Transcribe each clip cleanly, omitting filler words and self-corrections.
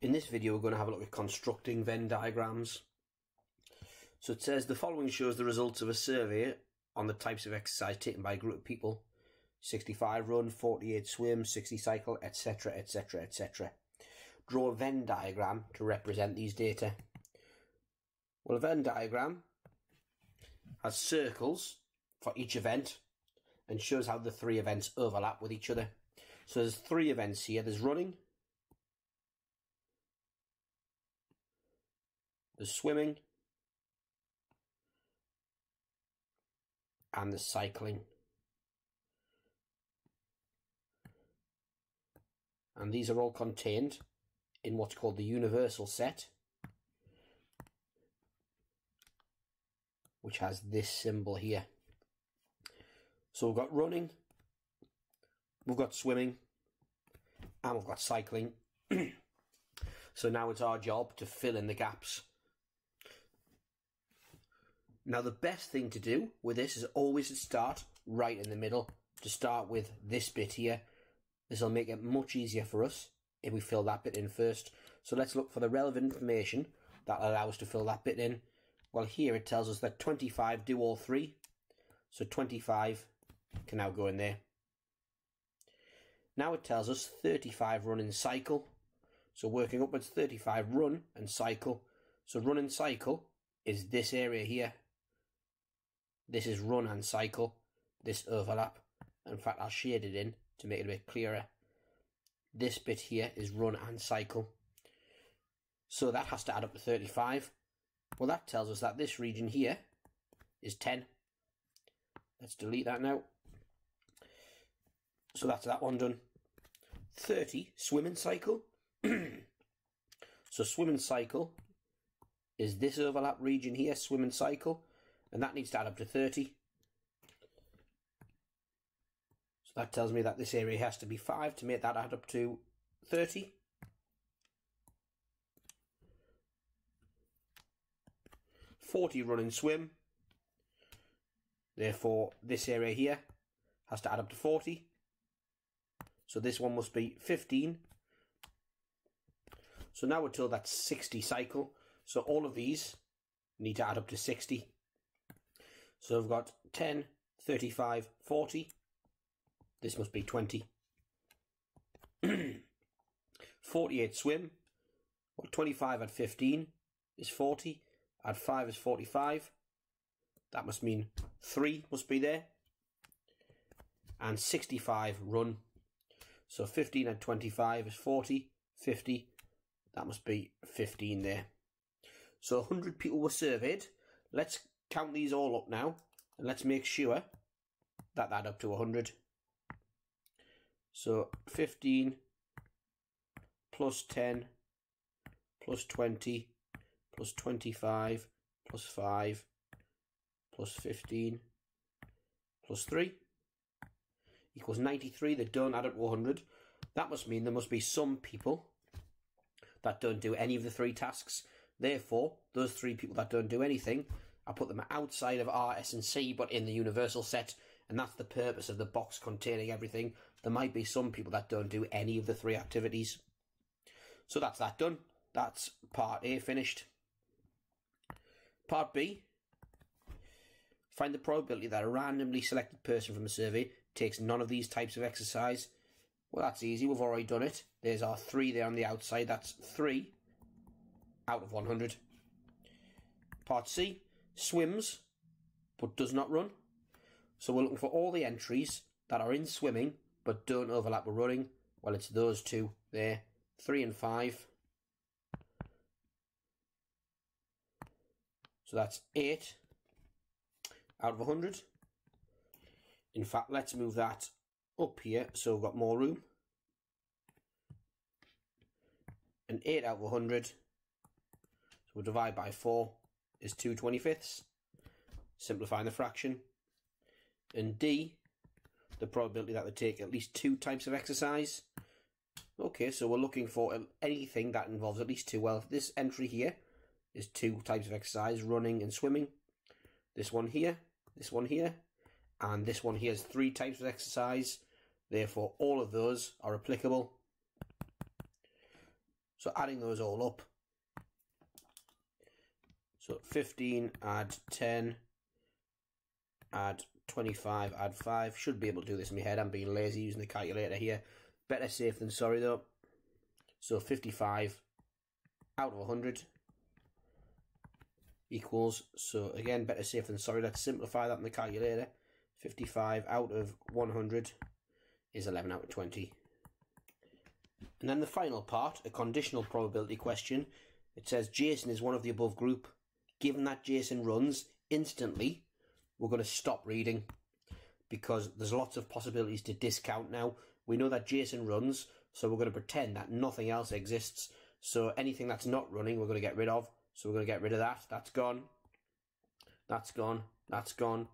In this video, we're going to have a look at constructing Venn diagrams. So it says the following shows the results of a survey on the types of exercise taken by a group of people: 65 run, 48 swim, 60 cycle, etc., etc., etc. Draw a Venn diagram to represent these data. Well, a Venn diagram has circles for each event and shows how the three events overlap with each other. So there's three events here. There's running, there's swimming, and there's cycling. And these are all contained in what's called the universal set, which has this symbol here. So we've got running, we've got swimming, and we've got cycling. So now it's our job to fill in the gaps. Now the best thing to do with this is always to start right in the middle, to start with this bit here. This will make it much easier for us if we fill that bit in first. So let's look for the relevant information that allows us to fill that bit in. Well, here it tells us that 25 do all three, so 25 can now go in there. Now it tells us 35 run and cycle, so working upwards, 35 run and cycle. So run and cycle is this area here. This is run and cycle, this overlap. In fact, I'll shade it in to make it a bit clearer. This bit here is run and cycle. So that has to add up to 35. Well, that tells us that this region here is 10. Let's delete that now. So that's that one done. 30, swim and cycle. So swim and cycle is this overlap region here, swim and cycle, and that needs to add up to 30. That tells me that this area has to be 5 to make that add up to 30. . 40 run and swim, therefore this area here has to add up to 40, so this one must be 15. So now we're told that's 60 cycle, so all of these need to add up to 60. So we've got 10, 35, 40. This must be 20. 48 swim. Well, 25 at 15 is 40. At 5 is 45. That must mean 3 must be there. And 65 run. So 15 at 25 is 40. 50. That must be 15 there. So 100 people were surveyed. Let's count these all up now. And let's make sure that add up to 100. So 15 plus 10 plus 20 plus 25 plus 5 plus 15 plus 3 equals 93. They don't add up to 100. That must mean there must be some people that don't do any of the three tasks. Therefore, those three people that don't do anything, I put them outside of R, S and C, but in the universal set. And that's the purpose of the box containing everything. There might be some people that don't do any of the three activities. So that's that done. That's part A finished. Part B. Find the probability that a randomly selected person from a survey takes none of these types of exercise. Well, that's easy. We've already done it. There's our 3 there on the outside. That's 3 out of 100. Part C. Swims but does not run. So we're looking for all the entries that are in swimming but don't overlap with running. Well, it's those two there, 3 and 5. So that's 8 out of 100. In fact, let's move that up here so we've got more room. And 8 out of 100, so we'll divide by 4, is 2/25. Simplifying the fraction. And D, the probability that they take at least 2 types of exercise. Okay, so we're looking for anything that involves at least 2. Well, this entry here is 2 types of exercise, running and swimming. This one here, and this one here is 3 types of exercise. Therefore, all of those are applicable. So adding those all up. So 15, add 10, add 25, add 5. Should be able to do this in my head. I'm being lazy using the calculator here. Better safe than sorry though. So 55 out of 100 equals, so again, better safe than sorry. Let's simplify that in the calculator. 55 out of 100 is 11 out of 20. And then the final part, a conditional probability question. It says Jason is one of the above group. Given that Jason runs instantly, we're going to stop reading because there's lots of possibilities to discount now. We know that Jason runs, so we're going to pretend that nothing else exists. So anything that's not running, we're going to get rid of. So we're going to get rid of that. That's gone. That's gone. That's gone.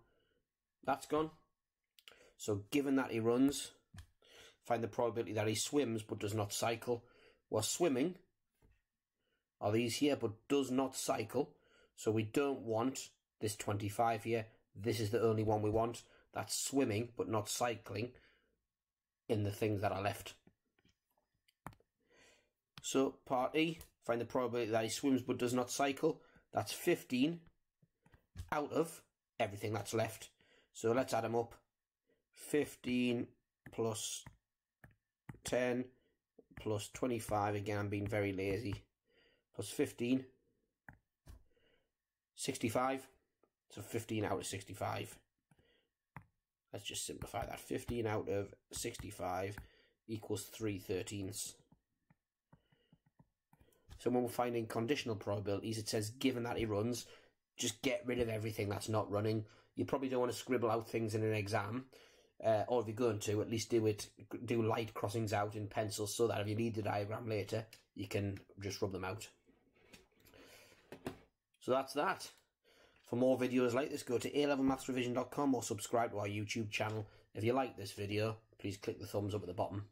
That's gone. So given that he runs, find the probability that he swims but does not cycle. Well, swimming are these here but does not cycle. So we don't want this 25 here. This is the only one we want. That's swimming but not cycling in the things that are left. So part E, find the probability that he swims but does not cycle. That's 15 out of everything that's left. So let's add them up. 15 plus 10 plus 25, again I'm being very lazy, plus 15, 65, so 15 out of 65. Let's just simplify that. 15 out of 65 equals 3/13. So when we're finding conditional probabilities, it says given that he runs, just get rid of everything that's not running. You probably don't want to scribble out things in an exam, or if you're going to, at least do light crossings out in pencil so that if you need the diagram later, you can just rub them out. So that's that. For more videos like this, go to ALevelMathsRevision.com or subscribe to our YouTube channel. If you like this video, please click the thumbs up at the bottom.